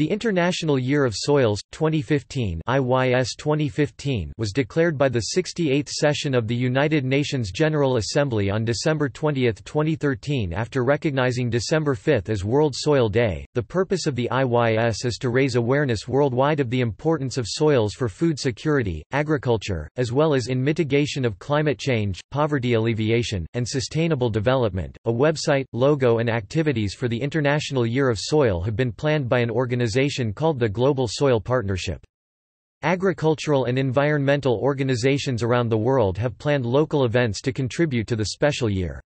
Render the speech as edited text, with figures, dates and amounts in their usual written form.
The International Year of Soils, 2015 (IYS 2015) was declared by the 68th session of the United Nations General Assembly on December 20, 2013 after recognizing December 5 as World Soil Day. The purpose of the IYS is to raise awareness worldwide of the importance of soils for food security, agriculture, as well as in mitigation of climate change, poverty alleviation, and sustainable development. A website, logo and activities for the International Year of Soil have been planned by an organization called the Global Soil Partnership. Agricultural and environmental organizations around the world have planned local events to contribute to the special year.